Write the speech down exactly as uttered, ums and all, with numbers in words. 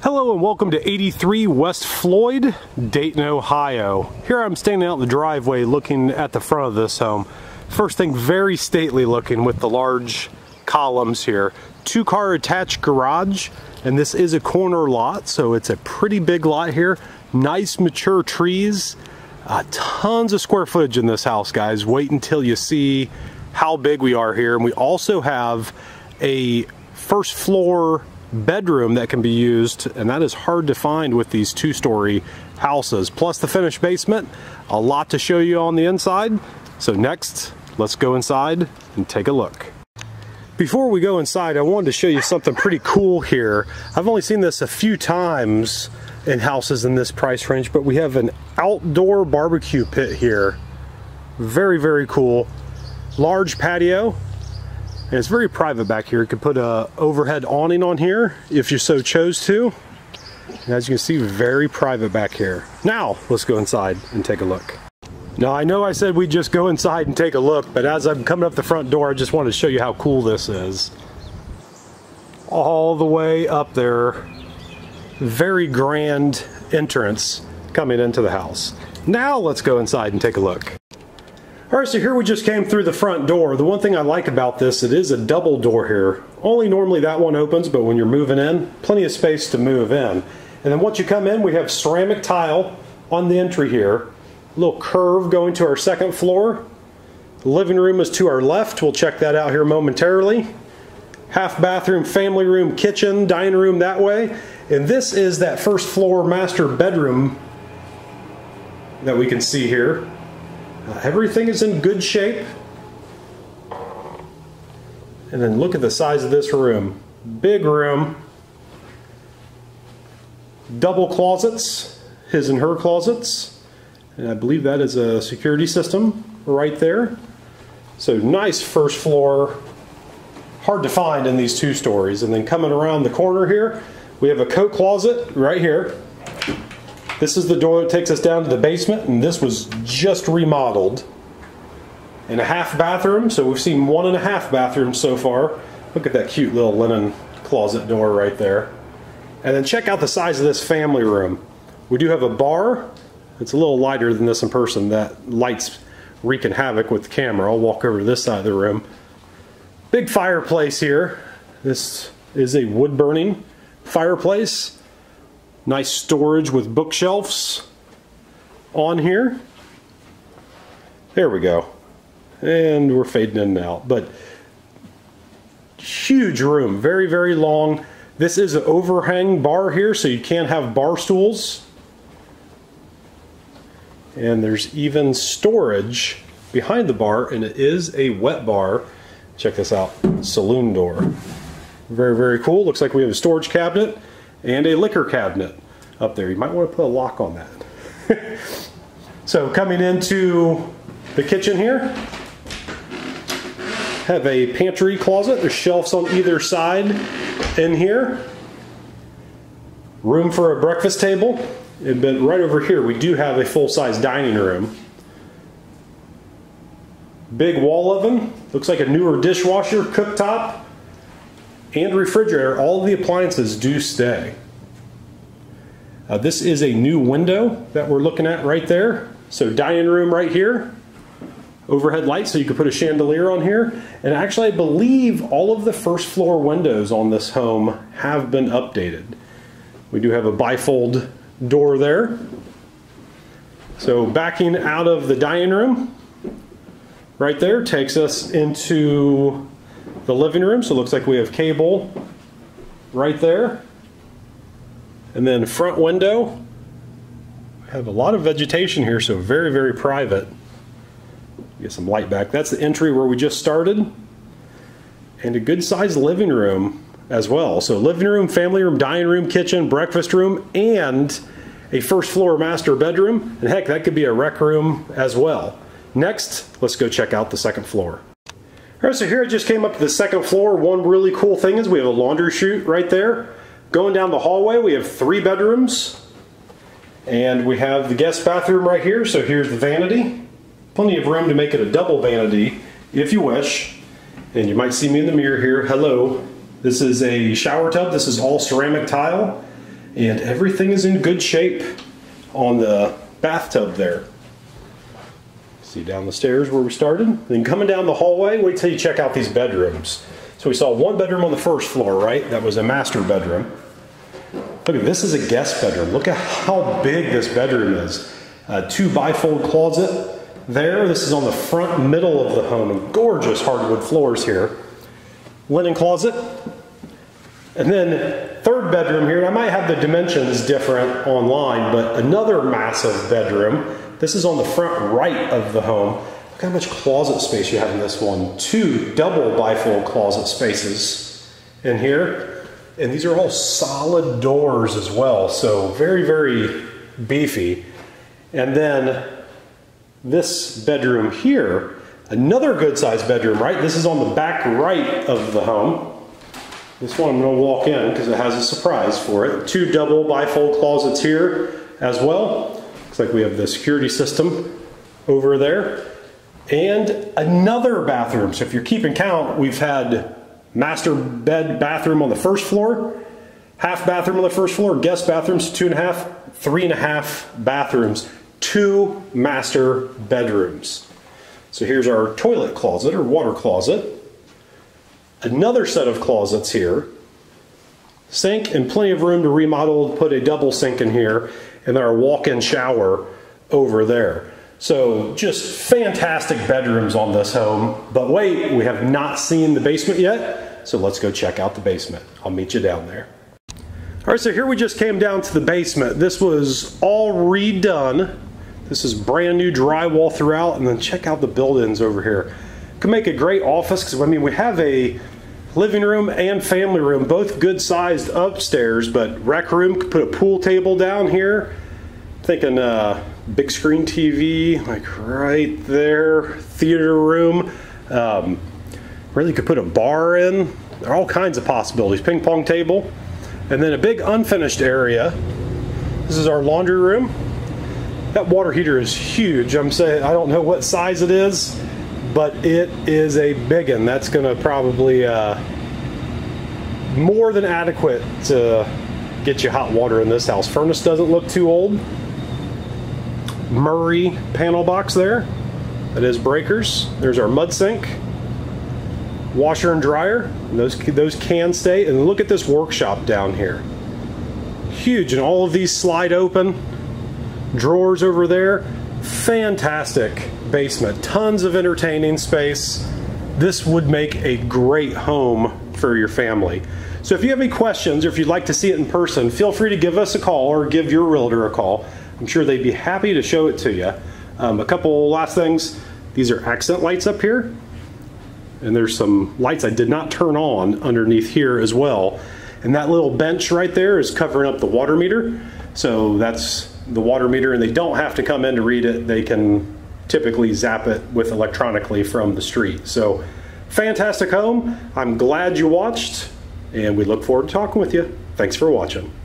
Hello and welcome to eighty-three West Floyd, Dayton, Ohio. Here I'm standing out in the driveway looking at the front of this home. First thing, very stately looking with the large columns here. Two car attached garage, and this is a corner lot, so it's a pretty big lot here. Nice mature trees, uh, tons of square footage in this house, guys. Wait until you see how big we are here. And we also have a first floor bedroom that can be used, and that is hard to find with these two-story houses, plus the finished basement. A lot to show you on the inside, so next let's go inside and take a look. Before we go inside, I wanted to show you something pretty cool here. I've only seen this a few times in houses in this price range, but we have an outdoor barbecue pit here. Very very cool, large patio. And it's very private back here. You could put a overhead awning on here if you so chose to. And as you can see, very private back here. Now, let's go inside and take a look. Now, I know I said we'd just go inside and take a look, but as I'm coming up the front door, I just wanted to show you how cool this is. All the way up there. Very grand entrance coming into the house. Now, let's go inside and take a look. All right, so here we just came through the front door. The one thing I like about this, it is a double door here. Only normally that one opens, but when you're moving in, plenty of space to move in. And then once you come in, we have ceramic tile on the entry here. A little curve going to our second floor. The living room is to our left. We'll check that out here momentarily. Half bathroom, family room, kitchen, dining room that way. And this is that first floor master bedroom that we can see here. Uh, everything is in good shape. And then look at the size of this room. Big room. Double closets, his and her closets. And I believe that is a security system right there. So nice first floor. Hard to find in these two stories. And then coming around the corner here, we have a coat closet right here. This is the door that takes us down to the basement, and this was just remodeled. And a half bathroom, so we've seen one and a half bathrooms so far. Look at that cute little linen closet door right there. And then check out the size of this family room. We do have a bar. It's a little lighter than this in person. That light's wreaking havoc with the camera. I'll walk over to this side of the room. Big fireplace here. This is a wood-burning fireplace. Nice storage with bookshelves on here. There we go. And we're fading in and out. But huge room. Very, very long. This is an overhang bar here, so you can have bar stools. And there's even storage behind the bar, and it is a wet bar. Check this out. Saloon door. Very, very cool. Looks like we have a storage cabinet and a liquor cabinet up there. You might want to put a lock on that. So coming into the kitchen here, have a pantry closet. There's shelves on either side in here. Room for a breakfast table. And then right over here, we do have a full-size dining room. Big wall oven. Looks like a newer dishwasher, cooktop, and refrigerator. All of the appliances do stay. Uh, this is a new window that we're looking at right there. So dining room right here, overhead light, so you could put a chandelier on here. And actually I believe all of the first floor windows on this home have been updated. We do have a bifold door there. So backing out of the dining room right there takes us into the living room, so it looks like we have cable right there. And then front window. We have a lot of vegetation here, so very, very private. Get some light back. That's the entry where we just started. And a good sized living room as well. So living room, family room, dining room, kitchen, breakfast room, and a first floor master bedroom. And heck, that could be a rec room as well. Next, let's go check out the second floor. All right, so here I just came up to the second floor. One really cool thing is we have a laundry chute right there. Going down the hallway, we have three bedrooms. And we have the guest bathroom right here, so here's the vanity. Plenty of room to make it a double vanity, if you wish. And you might see me in the mirror here. Hello. This is a shower tub. This is all ceramic tile. and everything is in good shape on the bathtub there. See down the stairs where we started, then coming down the hallway, wait till you check out these bedrooms. So we saw one bedroom on the first floor, right? That was a master bedroom. Look, this is a guest bedroom. Look at how big this bedroom is. A two bifold closet there. This is on the front middle of the home. Gorgeous hardwood floors here. Linen closet. And then third bedroom here, and I might have the dimensions different online, but another massive bedroom. This is on the front right of the home. Look how much closet space you have in this one. Two double bifold closet spaces in here. And these are all solid doors as well, so very, very beefy. And then this bedroom here, another good sized bedroom, right? This is on the back right of the home. This one I'm gonna walk in because it has a surprise for it. Two double bifold closets here as well. Looks like we have the security system over there and another bathroom. So if you're keeping count, we've had master bed bathroom on the first floor, half bathroom on the first floor, guest bathrooms, two and a half, three and a half bathrooms, two master bedrooms. So here's our toilet closet or water closet, another set of closets here, sink, and plenty of room to remodel and put a double sink in here. And then our walk-in shower over there. So just fantastic bedrooms on this home. But wait, we have not seen the basement yet. So let's go check out the basement. I'll meet you down there. All right, so here we just came down to the basement. This was all redone. This is brand new drywall throughout. And then check out the built-ins over here. Could make a great office because, I mean, we have a living room and family room, both good sized upstairs, but rec room, could put a pool table down here. Thinking uh, big screen T V, like right there, theater room. Um, really could put a bar in. There are all kinds of possibilities. Ping pong table. And then a big unfinished area. This is our laundry room. That water heater is huge. I'm saying, I don't know what size it is, but it is a big one. That's gonna probably uh, more than adequate to get you hot water in this house. Furnace doesn't look too old. Murray panel box there. That is breakers. There's our mud sink. Washer and dryer. And those, those can stay. And look at this workshop down here. Huge, and all of these slide open. Drawers over there. Fantastic basement. Tons of entertaining space. This would make a great home for your family. So if you have any questions or if you'd like to see it in person, feel free to give us a call or give your realtor a call. I'm sure they'd be happy to show it to you. Um, a couple last things. These are accent lights up here. And there's some lights I did not turn on underneath here as well. And that little bench right there is covering up the water meter. So that's the water meter, and they don't have to come in to read it. They can typically zap it with electronically from the street. So fantastic home. I'm glad you watched, and we look forward to talking with you. Thanks for watching.